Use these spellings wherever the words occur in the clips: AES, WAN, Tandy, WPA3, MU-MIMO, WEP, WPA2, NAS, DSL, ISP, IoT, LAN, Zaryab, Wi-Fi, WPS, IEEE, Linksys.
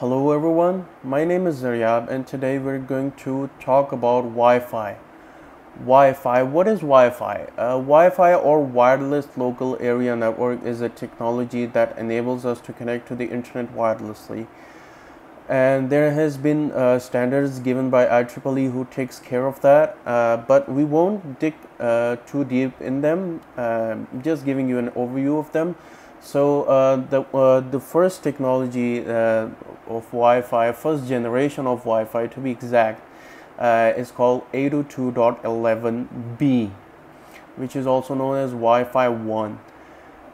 Hello everyone, my name is Zaryab and today we're going to talk about Wi-Fi. Wi-Fi, what is Wi-Fi? Wi-Fi or wireless local area network is a technology that enables us to connect to the internet wirelessly. And there has been standards given by IEEE who takes care of that, but we won't dig too deep in them, just giving you an overview of them. So the first technology of Wi-Fi, first generation of Wi-Fi to be exact, is called 802.11b, which is also known as Wi-Fi 1.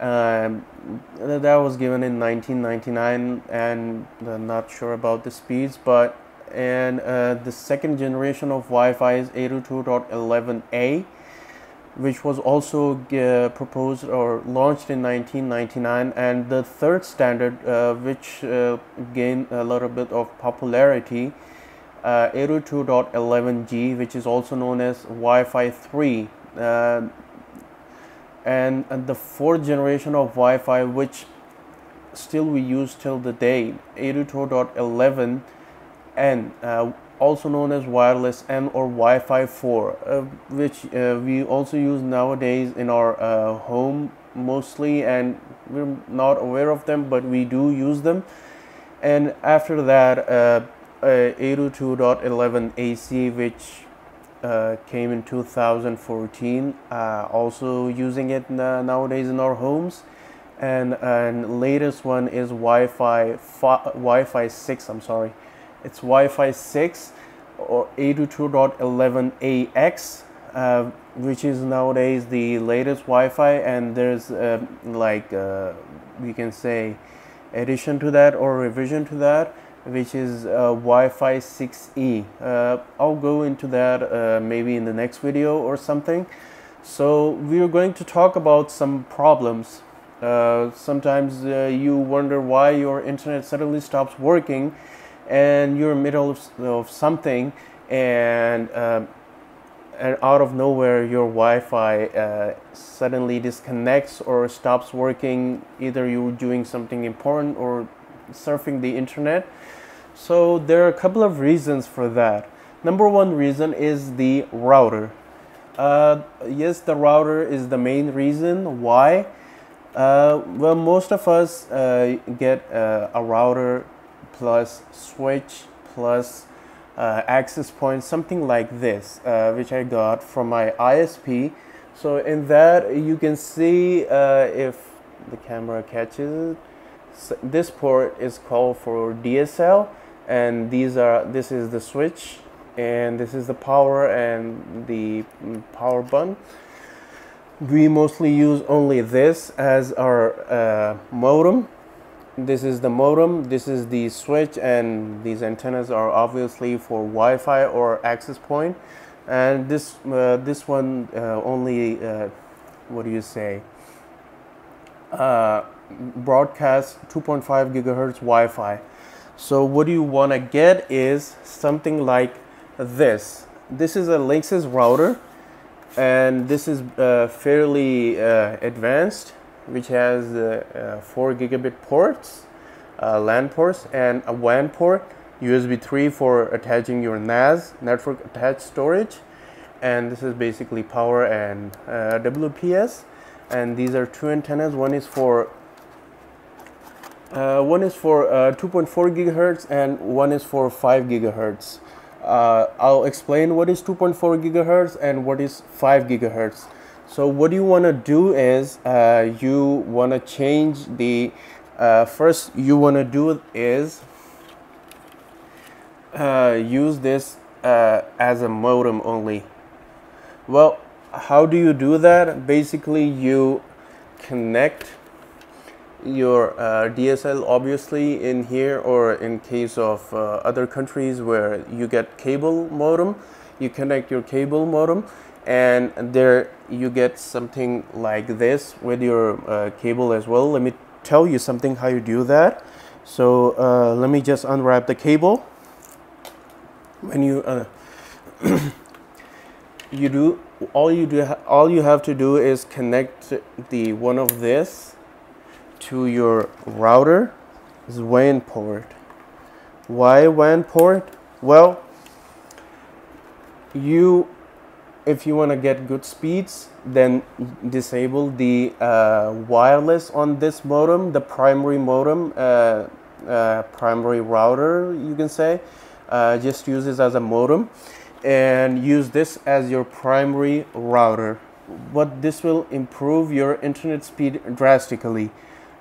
That was given in 1999, and I'm not sure about the speeds, but the second generation of Wi-Fi is 802.11a, which was also proposed or launched in 1999, and the third standard, which gained a little bit of popularity, 802.11g, which is also known as Wi-Fi 3, and the fourth generation of Wi-Fi, which still we use till the day, 802.11n. Also known as wireless N or Wi-Fi 4, which we also use nowadays in our home mostly, and we're not aware of them, but we do use them. And after that, 802.11ac, which came in 2014, also using it nowadays in our homes. And latest one is Wi-Fi 6, I'm sorry. It's Wi-Fi 6 or 802.11ax, which is nowadays the latest Wi-Fi, and there's we can say addition to that or revision to that, which is Wi-Fi 6e. I'll go into that maybe in the next video or something. So we're going to talk about some problems. Sometimes you wonder why your internet suddenly stops working and you're in the middle of something, and out of nowhere your Wi-Fi suddenly disconnects or stops working. Either you're doing something important or surfing the internet. So there are a couple of reasons for that. Number one reason is the router. Yes, the router is the main reason why. Well, most of us get a router plus switch plus access point, something like this, which I got from my ISP. So in that you can see, if the camera catches it, so this port is called for DSL, and this is the switch, and this is the power and the power button. We mostly use only this as our modem. This is the modem, this is the switch, and these antennas are obviously for Wi-Fi or access point. And this this one only what do you say, broadcast 2.5 gigahertz Wi-Fi. So what you want to get is something like this. This is a Linksys router, and this is fairly advanced, which has 4 gigabit ports, LAN ports, and a WAN port, USB 3 for attaching your NAS, network attached storage, and this is basically power and WPS. And these are two antennas. One is for 2.4 gigahertz and one is for 5 gigahertz. I'll explain what is 2.4 gigahertz and what is 5 gigahertz. So what you want to do is use this as a modem only. Well, how do you do that? Basically, you connect your DSL obviously in here, or in case of other countries where you get cable modem, you connect your cable modem, and there you get something like this with your cable as well. Let me tell you something how you do that. So let me just unwrap the cable. When you all you have to do is connect the one of this to your router's WAN port. Why WAN port? Well, if you want to get good speeds, then disable the wireless on this modem, the primary modem, primary router, you can say. Just use this as a modem and use this as your primary router. What this will improve your internet speed drastically.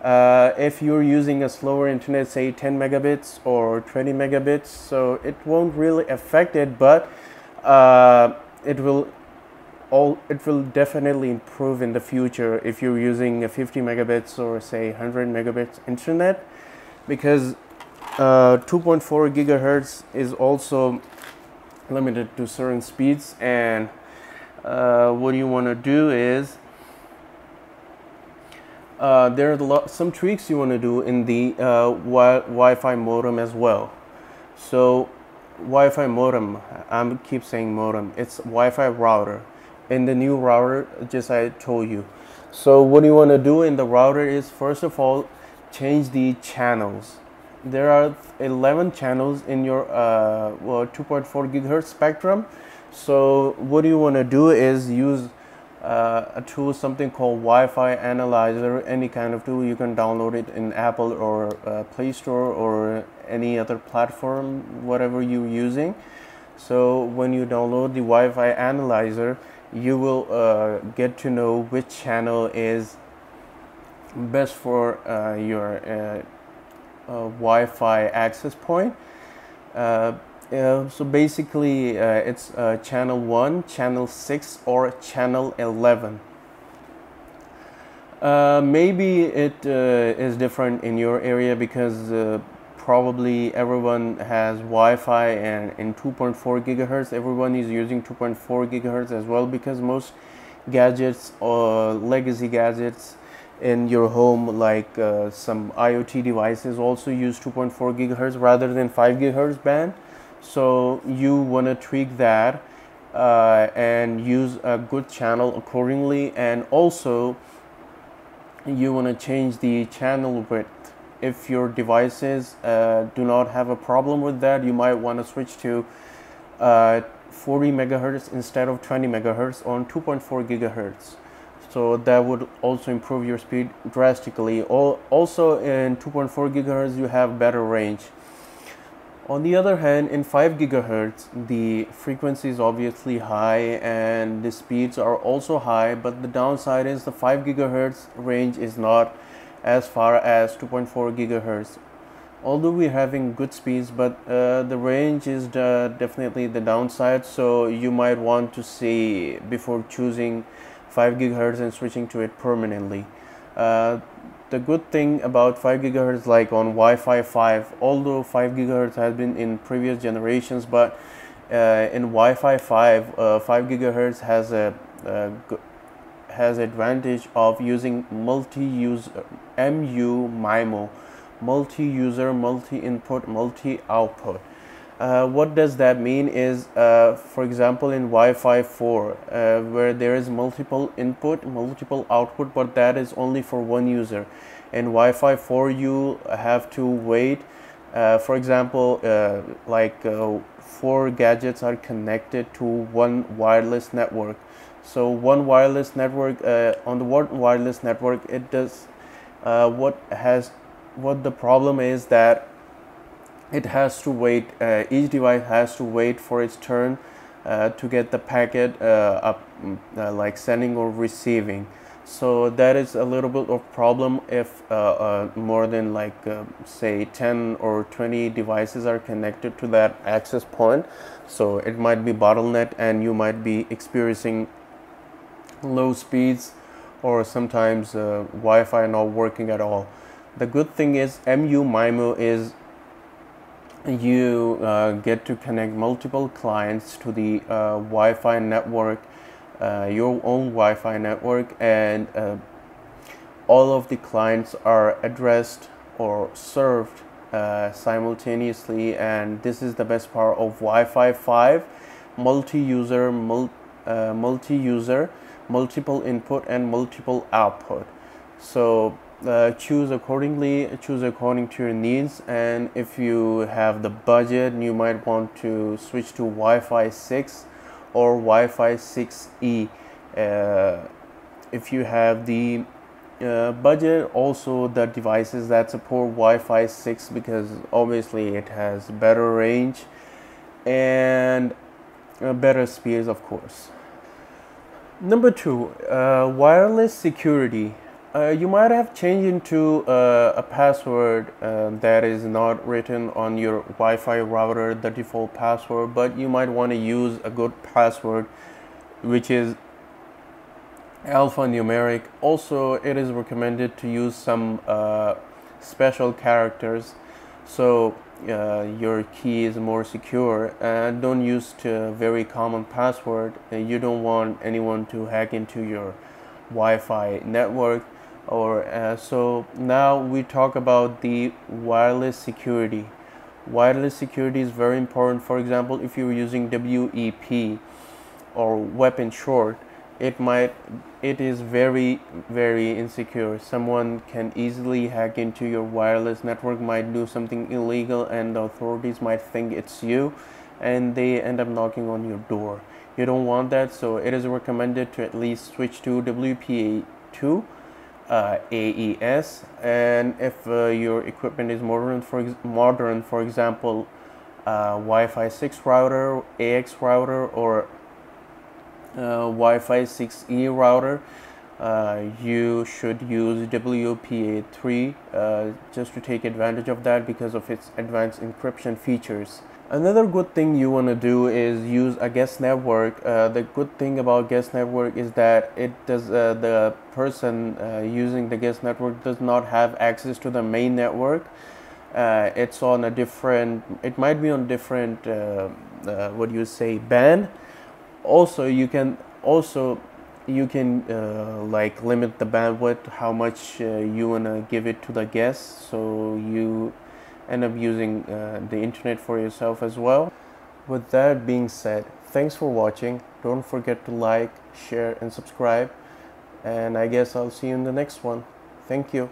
If you're using a slower internet, say 10 megabits or 20 megabits, so it won't really affect it, but it will definitely improve in the future if you're using a 50 megabits or say 100 megabits internet, because 2.4 gigahertz is also limited to certain speeds. And what you want to do is there are some tweaks you want to do in the Wi-Fi modem as well. So Wi-Fi modem, I keep saying modem, it's Wi-Fi router. In the new router, just I told you. So what you want to do in the router is, first of all, change the channels. There are 11 channels in your 2.4 gigahertz spectrum. So what you want to do is use a tool, something called Wi-Fi analyzer, any kind of tool. You can download it in Apple or Play Store or any other platform, whatever you're using. So when you download the Wi-Fi analyzer, you will get to know which channel is best for your Wi-Fi access point. So basically it's channel 1, channel 6 or channel 11. Maybe it is different in your area, because probably everyone has Wi-Fi, and in 2.4 gigahertz everyone is using 2.4 gigahertz as well, because most gadgets or legacy gadgets in your home, like some IoT devices, also use 2.4 gigahertz rather than 5 gigahertz band. So you want to tweak that and use a good channel accordingly. And also you want to change the channel width. If your devices do not have a problem with that, you might want to switch to 40 megahertz instead of 20 megahertz on 2.4 gigahertz. So that would also improve your speed drastically. Also in 2.4 gigahertz you have better range. On the other hand, in 5 gigahertz the frequency is obviously high and the speeds are also high, but the downside is the 5 gigahertz range is not as far as 2.4 gigahertz. Although we're having good speeds, but the range is definitely the downside. So you might want to see before choosing 5 gigahertz and switching to it permanently. The good thing about 5 gigahertz, like on Wi-Fi 5, although 5 gigahertz has been in previous generations, but in Wi-Fi 5, 5 gigahertz has a has advantage of using multi-user MU-MIMO, multi-user, multi-input, multi-output. What does that mean is, for example, in Wi-Fi 4, where there is multiple input, multiple output, but that is only for one user. In Wi-Fi 4, you have to wait. For example, like 4 gadgets are connected to one wireless network. So one wireless network, on the one wireless network, it does what the problem is that it has to wait, each device has to wait for its turn to get the packet up, like sending or receiving. So that is a little bit of problem if more than like say 10 or 20 devices are connected to that access point. So it might be bottleneck and you might be experiencing low speeds or sometimes Wi-Fi not working at all. The good thing is MU-MIMO is you get to connect multiple clients to the Wi-Fi network, your own Wi-Fi network, and all of the clients are addressed or served simultaneously. And this is the best part of Wi-Fi 5, multi-user, multiple input and multiple output. So choose accordingly, choose according to your needs. And if you have the budget, you might want to switch to Wi-Fi 6 or Wi-Fi 6E if you have the budget. Also the devices that support Wi-Fi 6, because obviously it has better range and better speeds, of course. Number two, wireless security. You might have changed into a password that is not written on your Wi-Fi router, the default password, but you might want to use a good password which is alphanumeric. Also, it is recommended to use some special characters, so your key is more secure. And don't use a very common password. You don't want anyone to hack into your Wi-Fi network. Or so now we talk about the wireless security. Wireless security is very important. For example, if you're using WEP or WEP in short, it is very, very insecure. Someone can easily hack into your wireless network, might do something illegal, and the authorities might think it's you, and they end up knocking on your door. You don't want that, so it is recommended to at least switch to WPA2, AES. And if your equipment is modern, for example, Wi-Fi 6 router, AX router, or Wi-Fi 6E router, you should use WPA3 just to take advantage of that because of its advanced encryption features. Another good thing you want to do is use a guest network. The good thing about guest network is that it does the person using the guest network does not have access to the main network. It's on a different, it might be on different what do you say, band. Also, you can like limit the bandwidth, how much you wanna give it to the guests, so you end up using the internet for yourself as well. With that being said, thanks for watching. Don't forget to like, share, and subscribe. And I guess I'll see you in the next one. Thank you.